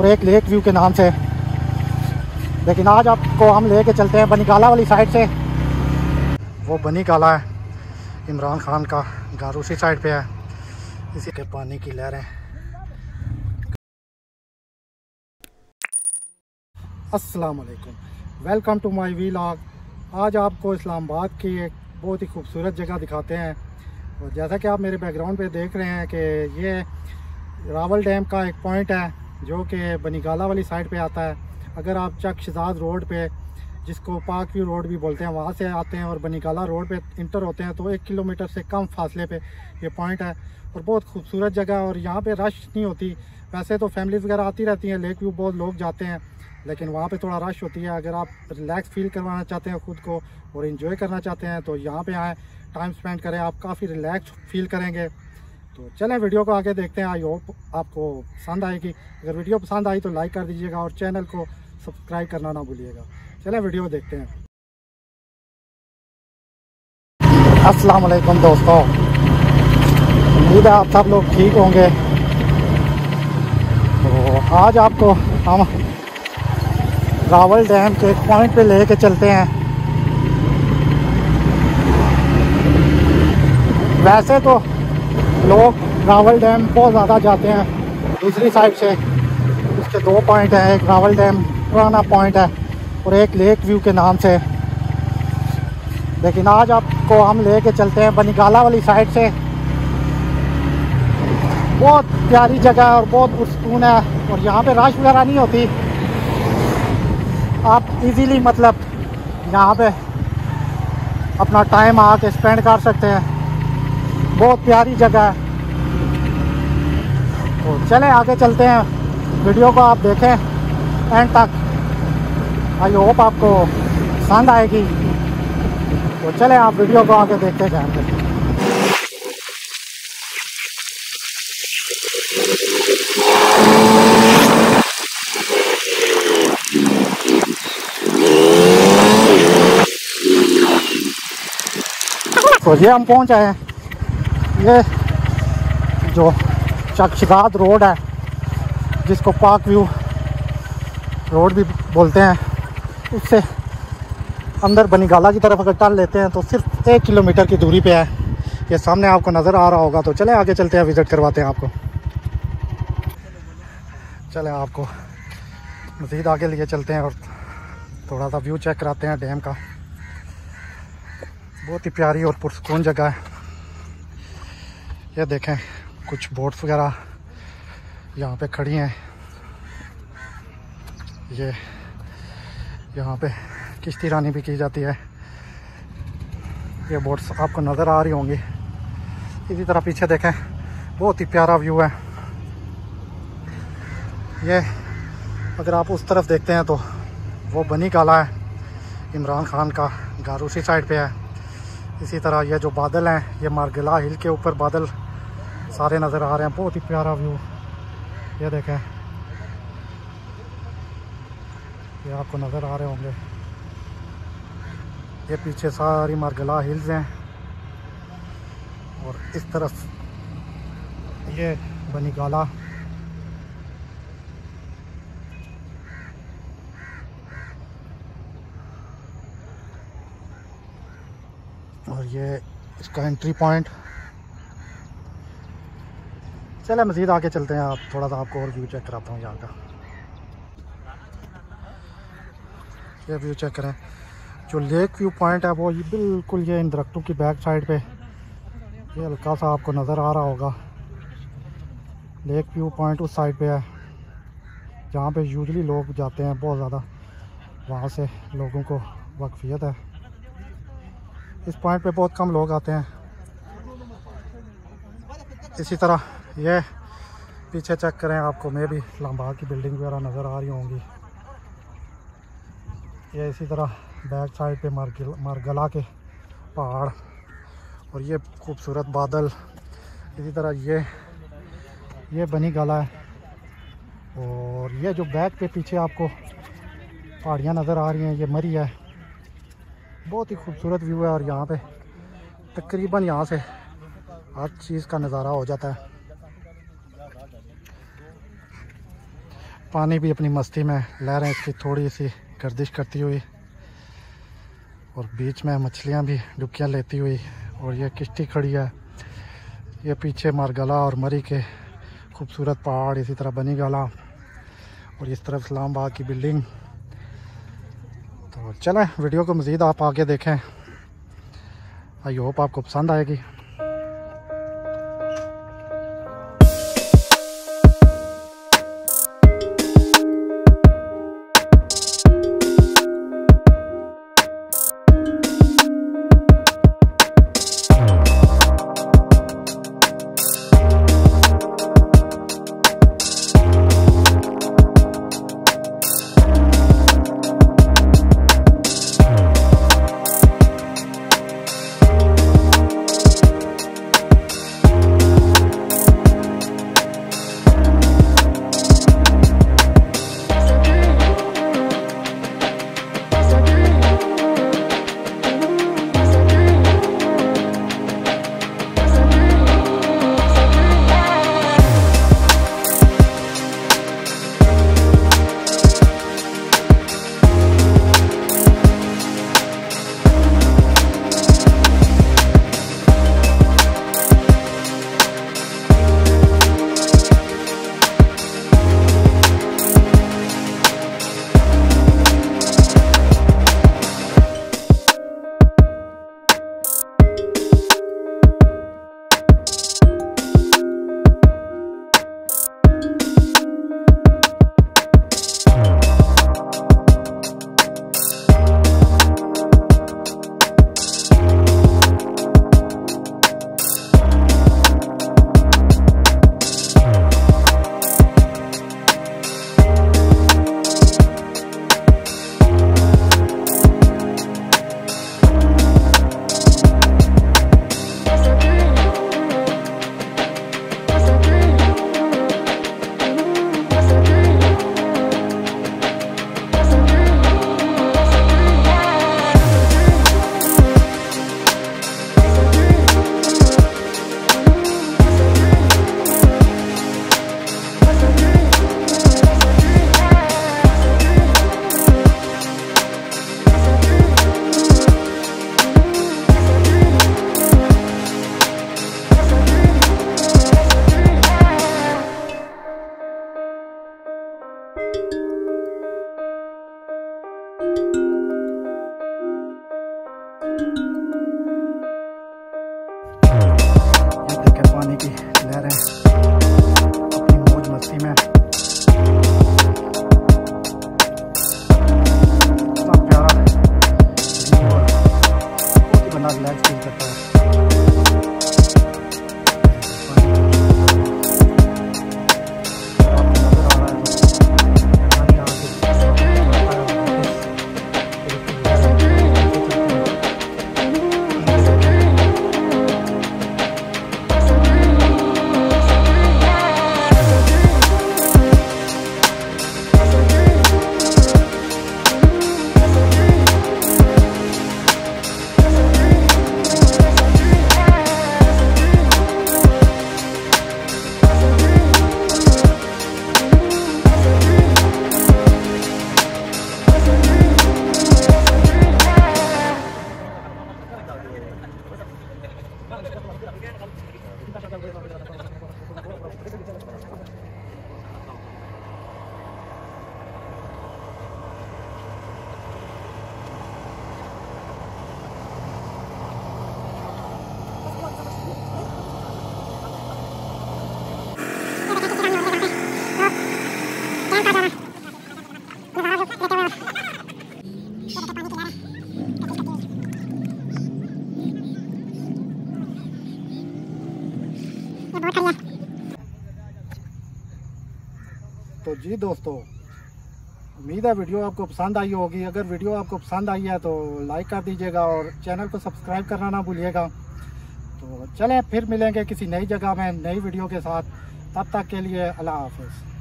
और एक lake view के नाम से। लेकिन आज आपको हम ले के चलते हैं बनी गाला वाली साइड से। वो बनी गाला है इमरान खान का घर, उसी साइड पे है। इसी के पानी की लहरें। अस्सलाम वालेकुम, वेलकम टू माय व्लॉग। आज आपको इस्लामाबाद की एक बहुत ही खूबसूरत जगह दिखाते हैं। और जैसा कि आप मेरे बैकग्राउंड पे देख रहे हैं कि ये रावल डैम का एक पॉइंट है जो कि बनी गाला वाली साइड पे आता है। अगर आप चक शहजाद रोड पे, जिसको पार्क व्यू रोड भी बोलते हैं, वहाँ से आते हैं और बनी गाला रोड पे इंटर होते हैं तो 1 किलोमीटर से कम फासले पे ये पॉइंट है और बहुत खूबसूरत जगह है। और यहाँ पे रश नहीं होती, वैसे तो फैमिलीज़ वगैरह आती रहती हैं, लेक व्यू बहुत लोग जाते हैं, लेकिन वहाँ पे थोड़ा रश होती है। अगर आप रिलैक्स फील करवाना चाहते हैं ख़ुद को और इन्जॉय करना चाहते हैं तो यहाँ पर आएँ, टाइम स्पेंड करें, आप काफ़ी रिलैक्स फील करेंगे। तो चलें वीडियो को आगे देखते हैं। आई होप आपको पसंद आएगी। अगर वीडियो पसंद आई तो लाइक कर दीजिएगा और चैनल को सब्सक्राइब करना ना भूलिएगा। चलें वीडियो देखते हैं। अस्सलाम वालेकुम दोस्तों, उम्मीद है आप सब लोग ठीक होंगे। तो आज आपको हम रावल डैम के एक पॉइंट पे लेके चलते हैं। वैसे तो लोग रावल डैम बहुत ज़्यादा जाते हैं दूसरी साइड से। उसके 2 पॉइंट हैं, एक रावल डैम पुराना पॉइंट है और एक लेक व्यू के नाम से। लेकिन आज आपको हम लेके चलते हैं बनी गाला वाली साइड से। बहुत प्यारी जगह है और बहुत सुकून है और यहाँ पे रश वगैरह नहीं होती। आप इजीली मतलब यहाँ पे अपना टाइम आके स्पेंड कर सकते हैं। बहुत प्यारी जगह है। तो चलें आगे चलते हैं, वीडियो को आप देखें एंड तक। आई होप आपको पसंद आएगी। तो चलें आप वीडियो को आगे देखते जाएंगे। तो ये हम पहुंच आए हैं, ये जो चक शहजाद रोड है जिसको पार्क व्यू रोड भी बोलते हैं, उससे अंदर बनी गाला की तरफ अगर टर्न लेते हैं तो सिर्फ 1 किलोमीटर की दूरी पे है। ये सामने आपको नज़र आ रहा होगा। तो चले आगे चलते हैं, विज़िट करवाते हैं आपको। चले आपको मज़ीद आगे लिए चलते हैं और थोड़ा सा व्यू चेक कराते हैं डैम का। बहुत ही प्यारी और पुरसकून जगह है। ये देखें कुछ बोट्स वगैरह यहाँ पर खड़ी हैं। ये यहाँ पे किश्ती रानी भी की जाती है। ये बोट्स आपको नज़र आ रही होंगी। इसी तरह पीछे देखें, बहुत ही प्यारा व्यू है। ये अगर आप उस तरफ देखते हैं तो वो बनी गाला है इमरान खान का घर, उसी साइड पे है। इसी तरह ये जो बादल हैं, ये मार्गला हिल के ऊपर बादल सारे नज़र आ रहे हैं। बहुत ही प्यारा व्यू। ये देखें, ये आपको नज़र आ रहे होंगे। ये पीछे सारी मार्गला हिल्स हैं और इस तरफ ये बनी गाला। और ये इसका एंट्री पॉइंट। चले मज़ीद आगे चलते हैं, आप थोड़ा सा आपको और व्यू चेक कराता हूँ यहाँ का। ये व्यू चेक करें, जो लेक व्यू पॉइंट है वो ये बिल्कुल ये इन दरख्तों की बैक साइड पे, ये हल्का सा आपको नज़र आ रहा होगा। लेक व्यू पॉइंट उस साइड पे है जहाँ पे यूजुअली लोग जाते हैं, बहुत ज़्यादा वहाँ से लोगों को वाकफियत है। इस पॉइंट पे बहुत कम लोग आते हैं। इसी तरह ये पीछे चेक करें, आपको मे भी इस्लामाबाद की बिल्डिंग वगैरह नज़र आ रही होंगी। ये इसी तरह बैक साइड पे मार्गला के पहाड़ और ये खूबसूरत बादल। इसी तरह ये बनी गाला है और ये जो बैक पे पीछे आपको पहाड़ियाँ नज़र आ रही हैं, ये मरी है। बहुत ही खूबसूरत व्यू है और यहाँ पे तकरीबन यहाँ से हर चीज़ का नज़ारा हो जाता है। पानी भी अपनी मस्ती में, लहरें इसकी थोड़ी सी गर्दिश करती हुई और बीच में मछलियां भी डुबकियां लेती हुई। और ये किश्ती खड़ी है, ये पीछे मारगला और मरी के खूबसूरत पहाड़, इसी तरह बनी गाला और इस तरफ इस्लामाबाद की बिल्डिंग। तो चलें वीडियो को मज़ीद आप आगे देखें, आई होप आपको पसंद आएगी। तो जी दोस्तों, उम्मीद है वीडियो आपको पसंद आई होगी। अगर वीडियो आपको पसंद आई है तो लाइक कर दीजिएगा और चैनल को सब्सक्राइब करना ना भूलिएगा। तो चलें फिर मिलेंगे किसी नई जगह में नई वीडियो के साथ, तब तक के लिए अल्लाह हाफ़िज़।